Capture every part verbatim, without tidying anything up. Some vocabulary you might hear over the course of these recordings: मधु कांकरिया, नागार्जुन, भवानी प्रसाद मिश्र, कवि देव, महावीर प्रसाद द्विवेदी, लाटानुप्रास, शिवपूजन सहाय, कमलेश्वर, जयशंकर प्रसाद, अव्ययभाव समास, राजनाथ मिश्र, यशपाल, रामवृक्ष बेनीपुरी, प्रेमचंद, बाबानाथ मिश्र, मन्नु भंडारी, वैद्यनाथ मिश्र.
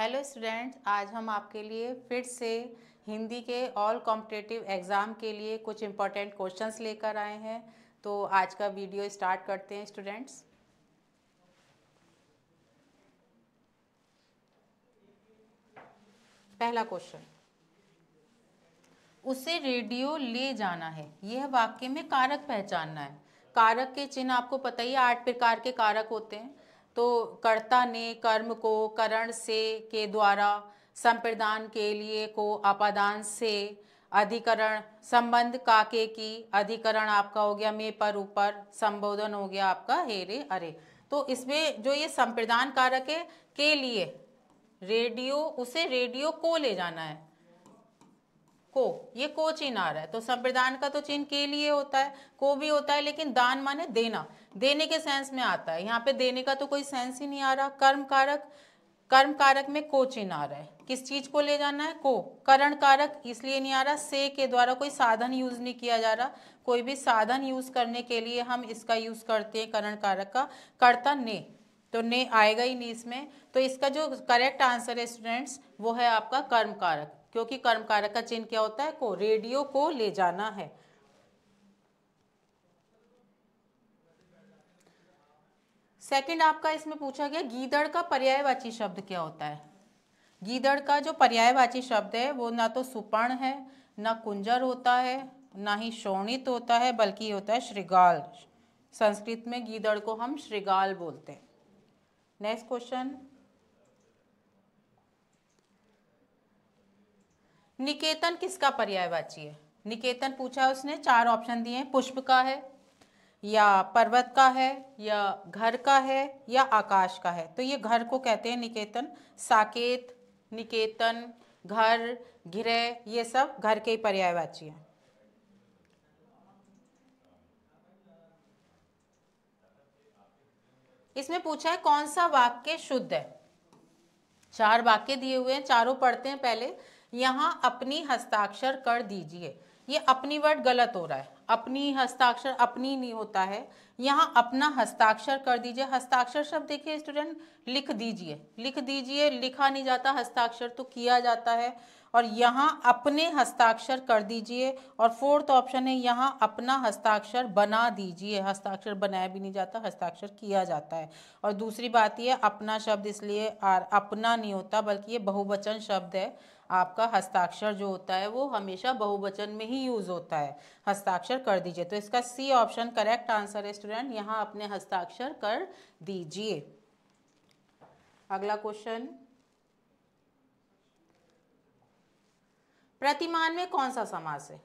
Hello students, आज हम आपके लिए फिर से हिंदी के ऑल कॉम्पिटिटिव एग्ज़ाम के लिए कुछ इम्पॉर्टेंट क्वेश्चंस लेकर आए हैं। तो आज का वीडियो स्टार्ट करते हैं स्टूडेंट्स। पहला क्वेश्चन, उसे रेडियो ले जाना है, यह वाक्य में कारक पहचानना है। कारक के चिन्ह आपको पता ही है, आठ प्रकार के कारक होते हैं। तो कर्ता ने कर्म को करण से के द्वारा, संप्रदान के लिए को अपादान से, अधिकरण संबंध का के की, अधिकरण आपका हो गया मे पर ऊपर, संबोधन हो गया आपका हे रे अरे। तो इसमें जो ये संप्रदान कारक है के लिए रेडियो, उसे रेडियो को ले जाना है, को ये को चिन्ह आ रहा है। तो संप्रदान का तो चिन्ह के लिए होता है, को भी होता है, लेकिन दान माने देना, देने के सेंस में आता है। यहाँ पे देने का तो कोई सेंस ही नहीं आ रहा। कर्म कारक, कर्म कारक में को चिन्ह आ रहा है, किस चीज को ले जाना है को। करण कारक इसलिए नहीं आ रहा, से के द्वारा कोई साधन यूज नहीं किया जा रहा, कोई भी साधन यूज करने के लिए हम इसका यूज करते हैं करण कारक का। कर्ता ने, तो ने आएगा ही नहीं इसमें। तो इसका जो करेक्ट आंसर है स्टूडेंट्स वो है आपका कर्म कारक, क्योंकि कर्म कारक का चिन्ह क्या होता है को, रेडियो को ले जाना है। सेकंड आपका इसमें पूछा गया गीदड़ का पर्यायवाची शब्द क्या होता है। गीदड़ का जो पर्यायवाची शब्द है वो ना तो सुपर्ण है, ना कुंजर होता है, ना ही शोणित होता है, बल्कि होता है श्रीगाल। संस्कृत में गीदड़ को हम श्रीगाल बोलते हैं। नेक्स्ट क्वेश्चन, निकेतन किसका पर्यायवाची है। निकेतन पूछा है उसने, चार ऑप्शन दिए हैं, पुष्प का है, या पर्वत का है, या घर का है, या आकाश का है। तो ये घर को कहते हैं निकेतन। साकेत, निकेतन, घर, गृह, ये सब घर के ही पर्यायवाची हैं। इसमें पूछा है कौन सा वाक्य शुद्ध है। चार वाक्य दिए हुए हैं, चारों पढ़ते हैं पहले। यहाँ अपनी हस्ताक्षर कर दीजिए, ये अपनी वर्ड गलत हो रहा है। अपनी हस्ताक्षर अपनी नहीं होता है, यहाँ अपना हस्ताक्षर कर दीजिए। हस्ताक्षर शब्द देखिए स्टूडेंट, लिख दीजिए, लिख दीजिए, लिखा नहीं जाता हस्ताक्षर तो किया जाता है। और यहाँ अपने हस्ताक्षर कर दीजिए, और फोर्थ ऑप्शन है यहाँ अपना हस्ताक्षर बना दीजिए। हस्ताक्षर बनाया भी नहीं जाता, हस्ताक्षर किया जाता है। और दूसरी बात यह अपना शब्द इसलिए अपना नहीं होता, बल्कि ये बहुवचन शब्द है। आपका हस्ताक्षर जो होता है वो हमेशा बहुवचन में ही यूज होता है। हस्ताक्षर कर दीजिए, तो इसका सी ऑप्शन करेक्ट आंसर है स्टूडेंट, यहाँ अपने हस्ताक्षर कर दीजिए। अगला क्वेश्चन, प्रतिमान में कौन सा समास है।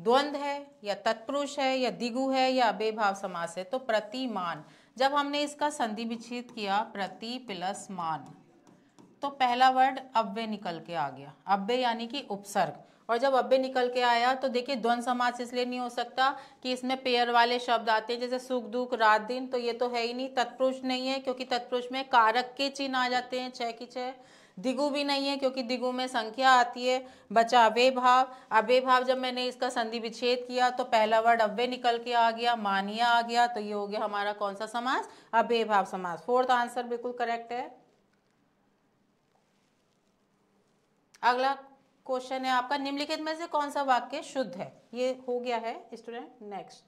द्वंद्व है, या तत्पुरुष है, या दिगु है, या अव्ययभाव समास है। तो प्रतिमान, जब हमने इसका संधि विच्छेद किया प्रति प्लस मान, तो पहला वर्ड अव्यय निकल के आ गया, अव्यय यानी कि उपसर्ग। और जब अव्यय निकल के आया तो देखिए द्वंद्व समास इसलिए नहीं हो सकता कि इसमें पेयर वाले शब्द आते हैं, जैसे सुख दुख, रात दिन, तो ये तो है ही नहीं। तत्पुरुष नहीं है क्योंकि तत्पुरुष में कारक के चिन्ह आ जाते हैं, छह की छह। दिगु भी नहीं है क्योंकि दिगु में संख्या आती है। बचा अव्ययभाव, अव्ययभाव जब मैंने इसका संधि विच्छेद किया तो पहला वर्ड अव्यय निकल के आ गया, मानिया आ गया, तो ये हो गया हमारा कौन सा समास, अव्ययभाव समास। फोर्थ आंसर बिल्कुल करेक्ट है। अगला क्वेश्चन है आपका, निम्नलिखित में से कौन सा वाक्य शुद्ध है। ये हो गया है स्टूडेंट। नेक्स्ट,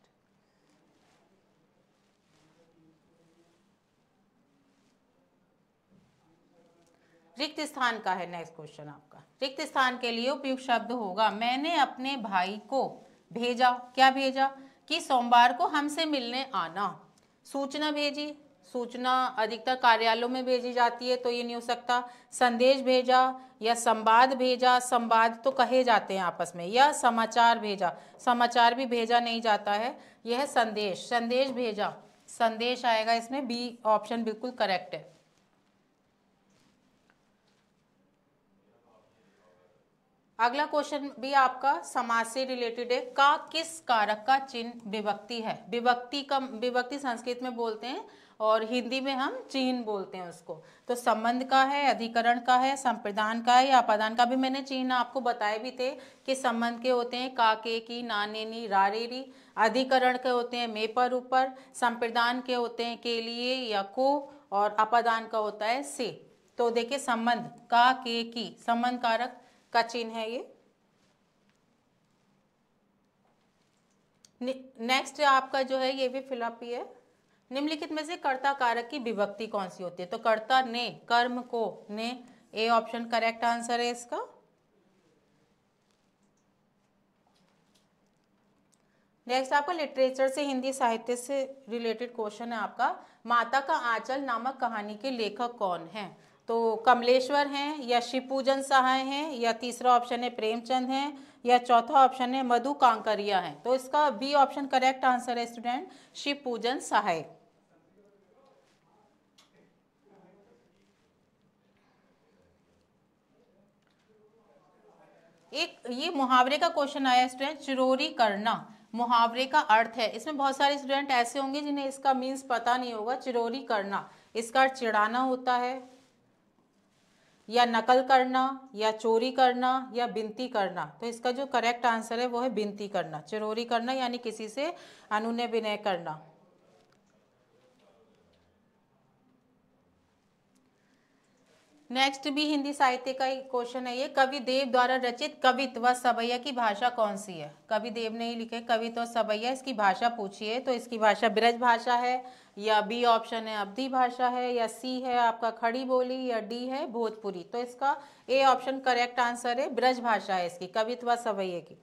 रिक्त स्थान का है नेक्स्ट क्वेश्चन आपका। रिक्त स्थान के लिए उपयुक्त शब्द होगा, मैंने अपने भाई को भेजा, क्या भेजा कि सोमवार को हमसे मिलने आना। सूचना भेजी, सूचना अधिकतर कार्यालयों में भेजी जाती है, तो ये नहीं हो सकता। संदेश भेजा, या संवाद भेजा, संवाद तो कहे जाते हैं आपस में, या समाचार भेजा, समाचार भी भेजा नहीं जाता है, यह है संदेश। संदेश भेजा, संदेश आएगा इसमें, बी ऑप्शन बिल्कुल करेक्ट है। अगला क्वेश्चन भी आपका समास से रिलेटेड है, का किस कारक का चिन्ह विभक्ति है। विभक्ति का, विभक्ति संस्कृत में बोलते हैं और हिंदी में हम चिन्ह बोलते हैं उसको। तो संबंध का है, अधिकरण का है, संप्रदान का है, या अपादान का। भी मैंने चिन्ह आपको बताए भी थे कि संबंध के होते हैं का के की, नाने नी, रारे री। अधिकरण के होते हैं मे पर ऊपर, संप्रदान के होते हैं के लिए या को, और अपादान का होता है से। तो देखिए संबंध का के की संबंध कारक का चिन्ह है ये। नेक्स्ट आपका जो है ये भी फिलअप ही है। निम्नलिखित में से कर्ता कारक की विभक्ति कौन सी होती है? तो कर्ता ने कर्म को ने, ए ऑप्शन करेक्ट आंसर है इसका। नेक्स्ट आपका लिटरेचर से हिंदी साहित्य से रिलेटेड क्वेश्चन है आपका। माता का आंचल नामक कहानी के लेखक कौन हैं? तो कमलेश्वर हैं, या शिवपूजन सहाय हैं, या तीसरा ऑप्शन है प्रेमचंद हैं, या चौथा ऑप्शन है मधु कांकरिया हैं। तो इसका बी ऑप्शन करेक्ट आंसर है स्टूडेंट, शिवपूजन सहाय। एक ये मुहावरे का क्वेश्चन आया स्टूडेंट, चिरोरी करना मुहावरे का अर्थ है। इसमें बहुत सारे स्टूडेंट ऐसे होंगे जिन्हें इसका मीन्स पता नहीं होगा। चिरोरी करना इसका चिढ़ाना होता है, या नकल करना, या चोरी करना, या बिनती करना। तो इसका जो करेक्ट आंसर है वो है बिनती करना। चिरोरी करना यानी किसी से अनुनय विनय करना। नेक्स्ट भी हिंदी साहित्य का एक क्वेश्चन है ये। कवि देव द्वारा रचित कवित्व व सबैया की भाषा कौन सी है? कवि देव ने ही लिखे कवित्व सबैया, इसकी भाषा पूछिए। तो इसकी भाषा ब्रज भाषा है, या बी ऑप्शन है अवधी भाषा है, या सी है आपका खड़ी बोली, या डी है भोजपुरी। तो इसका ए ऑप्शन करेक्ट आंसर है, ब्रज भाषा है इसकी कवित्व व सबैया की।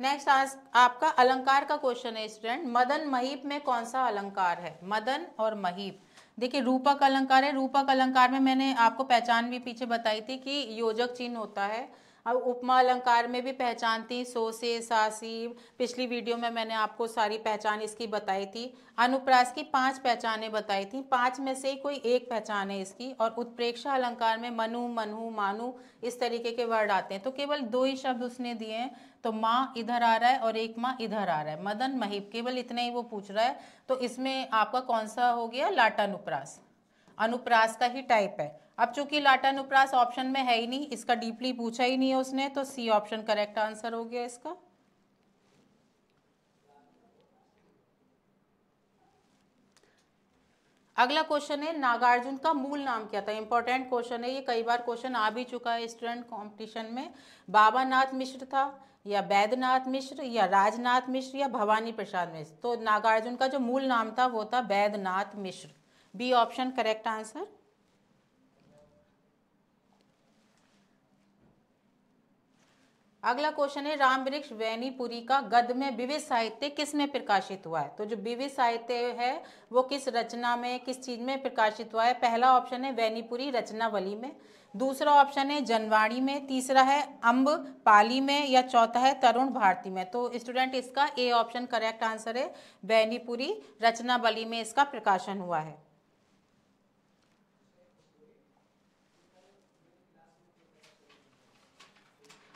नेक्स्ट आपका अलंकार का क्वेश्चन है स्टूडेंट। मदन महीप में कौन सा अलंकार है? मदन और महीप देखिए रूपक अलंकार है। रूपक अलंकार में मैंने आपको पहचान भी पीछे बताई थी कि योजक चिन्ह होता है। अब उपमा अलंकार में भी पहचान थी, सो से सासी। पिछली वीडियो में मैंने आपको सारी पहचान इसकी बताई थी। अनुप्रास की पांच पहचानें बताई थी, पांच में से कोई एक पहचान है इसकी। और उत्प्रेक्षा अलंकार में मनु मनु मानु इस तरीके के वर्ड आते हैं। तो केवल दो ही शब्द उसने दिए हैं, तो माँ इधर आ रहा है और एक माँ इधर आ रहा है। मदन महीप केवल इतना ही वो पूछ रहा है। तो इसमें आपका कौन सा हो गया? लाटानुप्रास। अनुप्रास का ही टाइप है। अब चूंकि लाटानुप्रास ऑप्शन में है ही नहीं, इसका डीपली पूछा ही नहीं है उसने, तो सी ऑप्शन करेक्ट आंसर हो गया इसका। अगला क्वेश्चन है नागार्जुन का मूल नाम क्या था? इंपॉर्टेंट क्वेश्चन है ये, कई बार क्वेश्चन आ भी चुका है स्टूडेंट कंपटीशन में। बाबानाथ मिश्र था, या वैद्यनाथ मिश्र, या राजनाथ मिश्र, या भवानी प्रसाद मिश्र। तो नागार्जुन का जो मूल नाम था वो था वैद्यनाथ मिश्र। B option correct answer. अगला क्वेश्चन है रामवृक्ष बेनीपुरी का गद्य में विविध साहित्य किस में प्रकाशित हुआ है? तो जो विविध साहित्य है वो किस रचना में किस चीज में प्रकाशित हुआ है? पहला ऑप्शन है बेनीपुरी रचनावली में, दूसरा ऑप्शन है जनवाणी में, तीसरा है अम्ब पाली में, या चौथा है तरुण भारती में। तो स्टूडेंट इसका ए ऑप्शन करेक्ट आंसर है, बेनीपुरी रचनावली में इसका प्रकाशन हुआ है।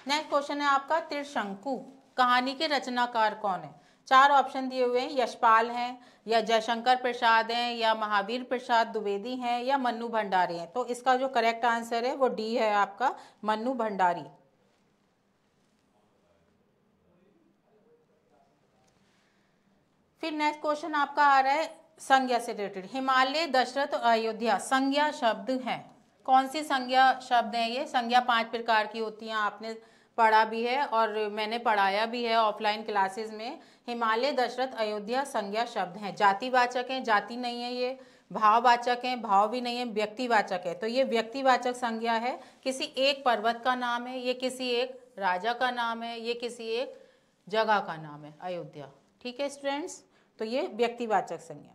नेक्स्ट क्वेश्चन है आपका त्रिशंकु कहानी के रचनाकार कौन है? चार ऑप्शन दिए हुए हैं, यशपाल हैं, या जयशंकर प्रसाद हैं, या महावीर प्रसाद द्विवेदी हैं, या मन्नु भंडारी हैं। तो इसका जो करेक्ट आंसर है वो डी है आपका, मन्नु भंडारी। फिर नेक्स्ट क्वेश्चन आपका आ रहा है संज्ञा से रिलेटेड। हिमालय, दशरथ और अयोध्या संज्ञा शब्द हैं। कौन सी संज्ञा शब्द हैं ये? संज्ञा पांच प्रकार की होती हैं, आपने पढ़ा भी है और मैंने पढ़ाया भी है ऑफलाइन क्लासेस में। हिमालय, दशरथ, अयोध्या संज्ञा शब्द हैं। जातिवाचक हैं, जाति नहीं है ये। भाववाचक हैं, भाव भी नहीं है। व्यक्तिवाचक है, तो ये व्यक्तिवाचक संज्ञा है। किसी एक पर्वत का नाम है, ये किसी एक राजा का नाम है, ये किसी एक जगह का नाम है, अयोध्या। ठीक है स्टूडेंट्स, तो ये व्यक्तिवाचक संज्ञा।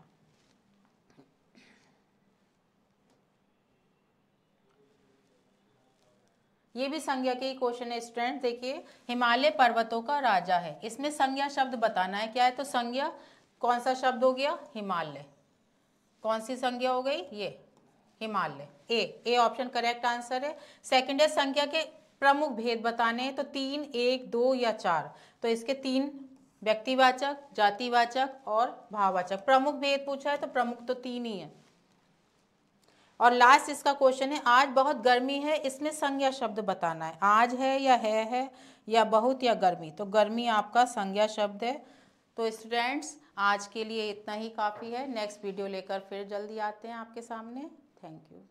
ये भी संज्ञा के ही क्वेश्चन है स्टूडेंट। देखिए हिमालय पर्वतों का राजा है, इसमें संज्ञा शब्द बताना है क्या है। तो संज्ञा कौन सा शब्द हो गया? हिमालय। कौन सी संज्ञा हो गई ये? Himalaya. A A option correct answer है। सेकंड है संज्ञा के प्रमुख भेद बताने हैं, तो तीन, एक, दो या चार। तो इसके तीन व्यक्तिवाचक, जातिवाचक और भाववाचक। प्रमुख भेद पूछा है तो प्रमुख तो तीन ही है। और लास्ट इसका क्वेश्चन है आज बहुत गर्मी है, इसमें संज्ञा शब्द बताना है। आज है या है है या बहुत या गर्मी। तो गर्मी आपका संज्ञा शब्द है। तो स्टूडेंट्स आज के लिए इतना ही काफ़ी है। नेक्स्ट वीडियो लेकर फिर जल्दी आते हैं आपके सामने। Thank you.